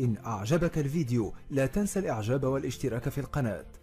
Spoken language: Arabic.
إن أعجبك الفيديو لا تنسى الإعجاب والاشتراك في القناة.